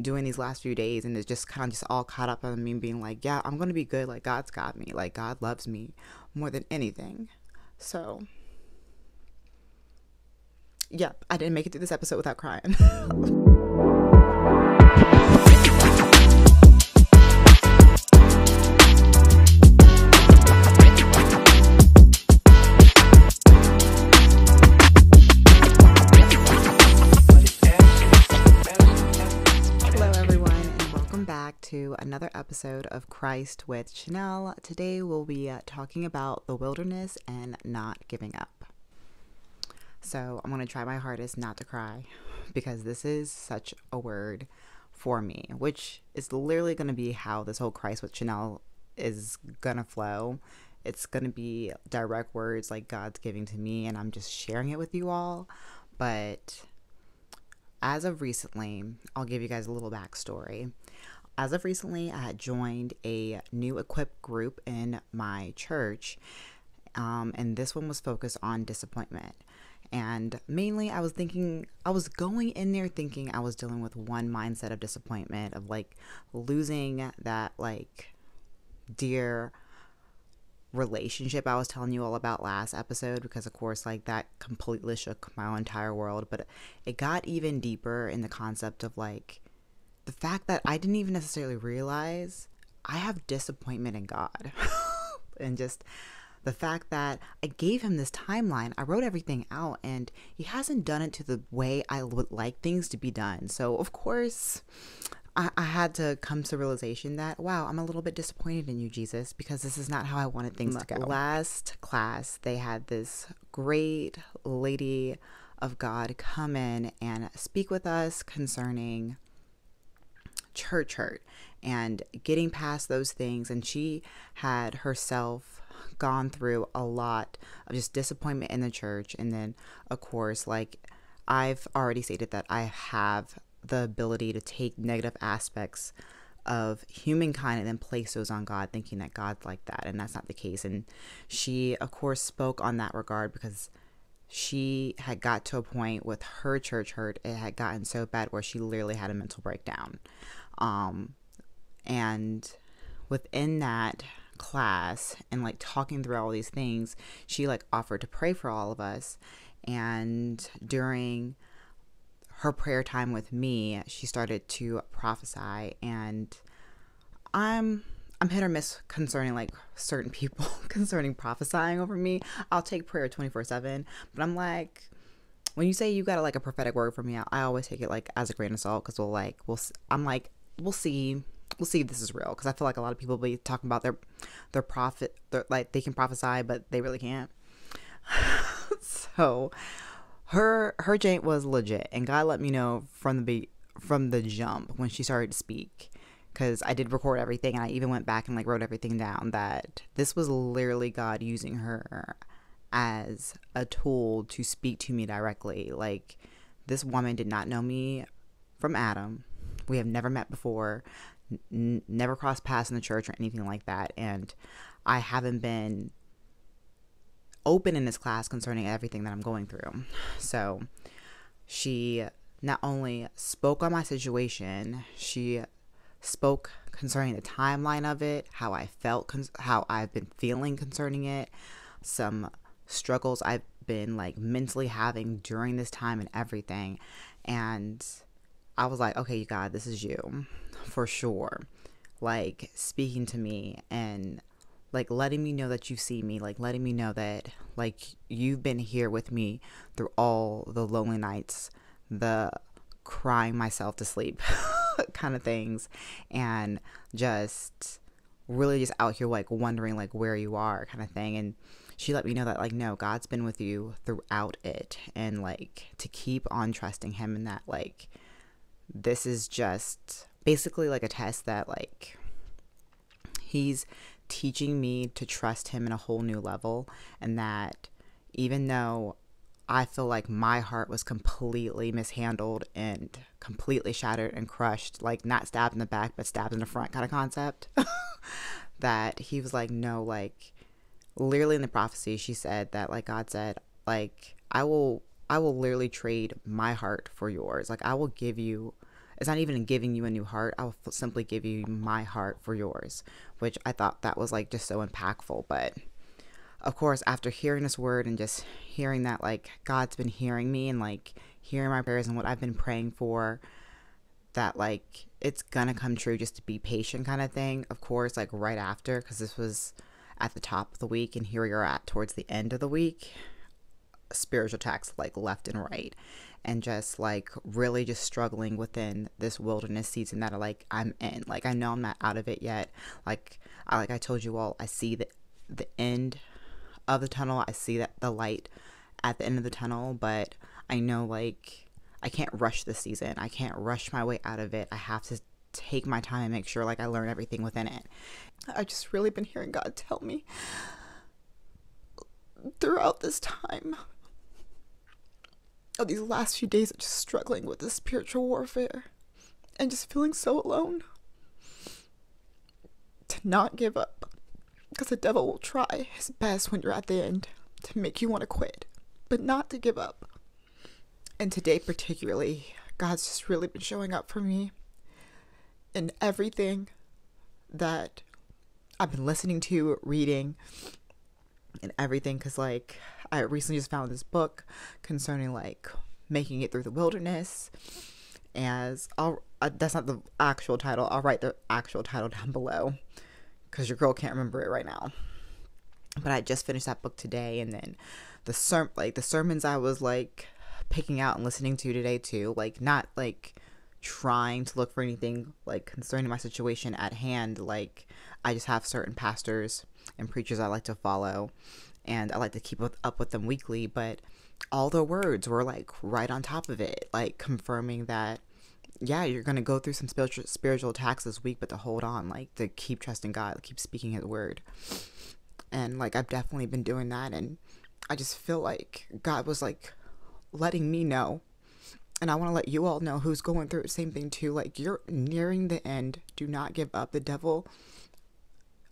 doing these last few days, and it's just kind of just all caught up on me being like, yeah, I'm going to be good. Like, God's got me. Like, God loves me more than anything. So, yeah, I didn't make it through this episode without crying. To another episode of Christ with Chanel. Today we'll be talking about the wilderness and not giving up. So I'm going to try my hardest not to cry, because this is such a word for me, which is literally going to be how this whole Christ with Chanel is going to flow. It's going to be direct words like God's giving to me, and I'm just sharing it with you all. But as of recently, I'll give you guys a little backstory. As of recently, I had joined a new equip group in my church, and this one was focused on disappointment. And mainly I was going in there thinking I was dealing with one mindset of disappointment, of like losing that like dear relationship I was telling you all about last episode, because of course like that completely shook my entire world. But it got even deeper in the concept of like the fact that I didn't even necessarily realize I have disappointment in God. And just the fact that I gave him this timeline, I wrote everything out, and he hasn't done it to the way I would like things to be done. So of course I had to come to realization that, wow, I'm a little bit disappointed in you, Jesus, because this is not how I wanted things to go. Last class, they had this great lady of God come in and speak with us concerning church hurt and getting past those things, and she had herself gone through a lot of just disappointment in the church. And then of course, like I've already stated, that I have the ability to take negative aspects of humankind and then place those on God, thinking that God's like that, and that's not the case. And she of course spoke on that regard, because she had got to a point with her church hurt, it had gotten so bad where she literally had a mental breakdown. And within that class, and like talking through all these things, she like offered to pray for all of us. And during her prayer time with me, she started to prophesy, and I'm hit or miss concerning like certain people concerning prophesying over me. I'll take prayer 24/7, but I'm like, when you say you got like a prophetic word for me, I always take it like as a grain of salt, because we'll see if this is real, because I feel like a lot of people be talking about their prophet, like they can prophesy, but they really can't. So her jank was legit, and God let me know from the jump when she started to speak. Because I did record everything, and I even went back and like wrote everything down, that this was literally God using her as a tool to speak to me directly. Like, this woman did not know me from Adam. We have never met before, never crossed paths in the church or anything like that. And I haven't been open in this class concerning everything that I'm going through. So she not only spoke on my situation, she spoke concerning the timeline of it, how I felt, how I've been feeling concerning it, some struggles I've been like mentally having during this time and everything. And I was like, okay, God, this is you for sure, like speaking to me and like letting me know that you see me, like letting me know that like you've been here with me through all the lonely nights, the crying myself to sleep kind of things, and just really just out here like wondering like where you are kind of thing. And she let me know that like, no, God's been with you throughout it, and like to keep on trusting him, and that like this is just basically like a test that like he's teaching me to trust him in a whole new level. And that even though I feel like my heart was completely mishandled and completely shattered and crushed, like not stabbed in the back, but stabbed in the front kind of concept, that he was like, no, like literally in the prophecy, she said that like God said, like, I will literally trade my heart for yours. Like I will give you It's not even giving you a new heart. I'll simply give you my heart for yours, which I thought that was like just so impactful. But of course, after hearing this word and just hearing that like God's been hearing me and like hearing my prayers and what I've been praying for, that like it's gonna come true, just to be patient kind of thing. Of course, like right after, because this was at the top of the week and here we are at towards the end of the week, spiritual attacks like left and right, and just like really just struggling within this wilderness season that like I'm in. Like I know I'm not out of it yet. Like I told you all, I see the end of the tunnel. I see that the light at the end of the tunnel, but I know like I can't rush this season. I can't rush my way out of it. I have to take my time and make sure like I learn everything within it. I've just really been hearing God tell me throughout this time, these last few days of just struggling with the spiritual warfare and just feeling so alone, to not give up, because the devil will try his best when you're at the end to make you want to quit, but not to give up. And today particularly, God's just really been showing up for me in everything that I've been listening to, reading, and everything. Because like I recently just found this book concerning like making it through the wilderness, as that's not the actual title. I'll write the actual title down below because your girl can't remember it right now. But I just finished that book today, and then the sermons I was like picking out and listening to today too, like not like trying to look for anything like concerning my situation at hand. Like I just have certain pastors and preachers I like to follow, and I like to keep up with them weekly, but all the words were like right on top of it, like confirming that yeah, you're gonna go through some spiritual attacks this week, but to hold on, like to keep trusting God, keep speaking his word. And like I've definitely been doing that, and I just feel like God was like letting me know, and I want to let you all know who's going through the same thing too. Like you're nearing the end. Do not give up. The devil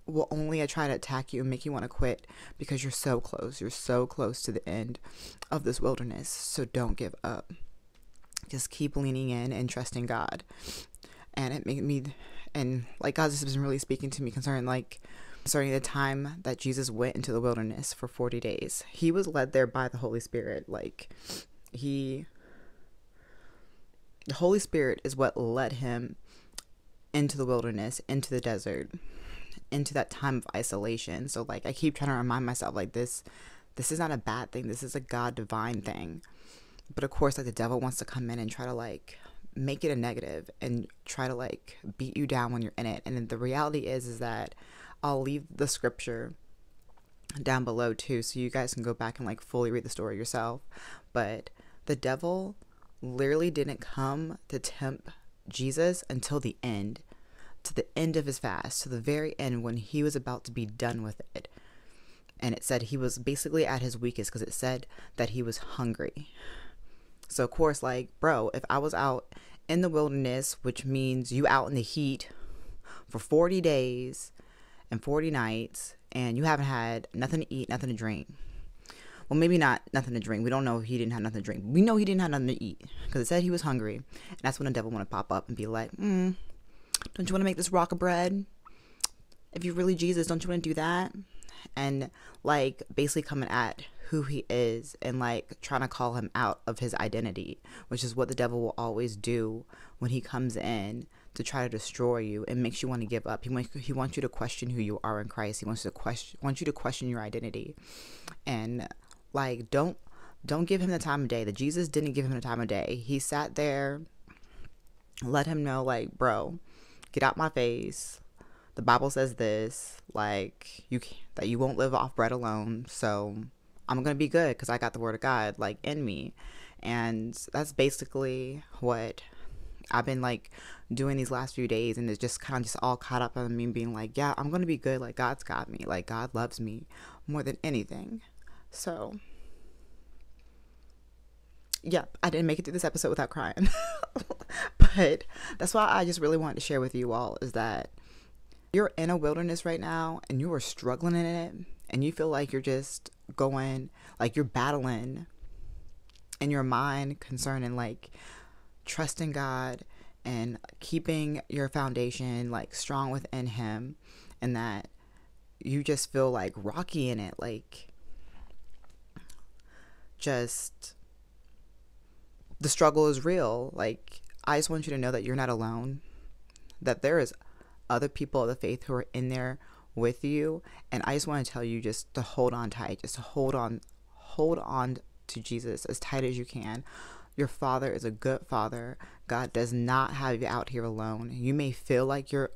will only try to attack you and make you want to quit, because you're so close. You're so close to the end of this wilderness. So don't give up. Just keep leaning in and trusting God. And it made me, and like God's just been really speaking to me concerning like the time that Jesus went into the wilderness for 40 days. He was led there by the Holy Spirit. Like the Holy Spirit is what led him into the wilderness, into the desert, into that time of isolation. So like I keep trying to remind myself like this is not a bad thing. This is a God divine thing. But of course, like the devil wants to come in and try to like make it a negative and try to like beat you down when you're in it. And then the reality is that I'll leave the scripture down below too, so you guys can go back and like fully read the story yourself. But the devil literally didn't come to tempt Jesus until the end, to the end of his fast, to the very end when he was about to be done with it. And it said he was basically at his weakest, because it said that he was hungry. So of course, like, bro, if I was out in the wilderness, which means you out in the heat for 40 days and 40 nights, and you haven't had nothing to eat, nothing to drink. Well, maybe not nothing to drink. We don't know if he didn't have nothing to drink. We know he didn't have nothing to eat, because it said he was hungry. And that's when the devil want to pop up and be like, don't you want to make this rock of bread? If you're really Jesus, don't you want to do that? And like basically coming at who he is and like trying to call him out of his identity, which is what the devil will always do when he comes in to try to destroy you and makes you want to give up. He wants you to question who you are in Christ. He wants you to question your identity. And like, don't give him the time of day. That Jesus didn't give him the time of day. He sat there, let him know, like, bro, get out my face. The Bible says this, like, that you won't live off bread alone. So I'm going to be good because I got the word of God, like, in me. And that's basically what I've been, like, doing these last few days. And it's just kind of just all caught up on me being like, yeah, I'm going to be good. Like, God's got me. Like, God loves me more than anything. So, yeah, I didn't make it through this episode without crying. But that's why I just really wanted to share with you all is that you're in a wilderness right now and you are struggling in it, and you feel like you're just going, like you're battling in your mind concerning like trusting God and keeping your foundation like strong within him, and that you just feel like rocky in it, like just the struggle is real. Like, I just want you to know that you're not alone, that there is other people of the faith who are in there with you. And I just want to tell you just to hold on tight, just to hold on to Jesus as tight as you can. Your Father is a good Father. God does not have you out here alone. You may feel like you're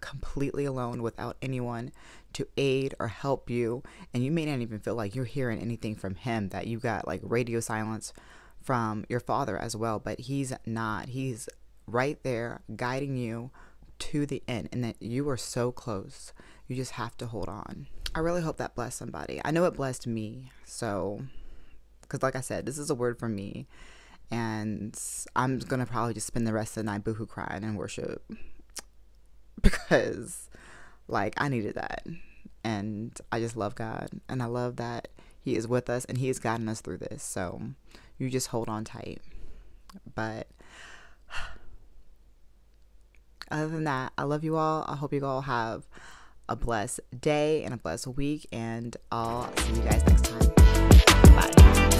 completely alone without anyone to aid or help you, and you may not even feel like you're hearing anything from him, that you got like radio silence from your Father as well, but he's not. He's right there guiding you to the end, and that you are so close. You just have to hold on. I really hope that blessed somebody. I know it blessed me, so, because like I said, this is a word for me. And I'm going to probably just spend the rest of the night boohoo crying and worship, because like I needed that. And I just love God, and I love that he is with us and he has gotten us through this. So you just hold on tight. But other than that, I love you all. I hope you all have a blessed day and a blessed week, and I'll see you guys next time. Bye.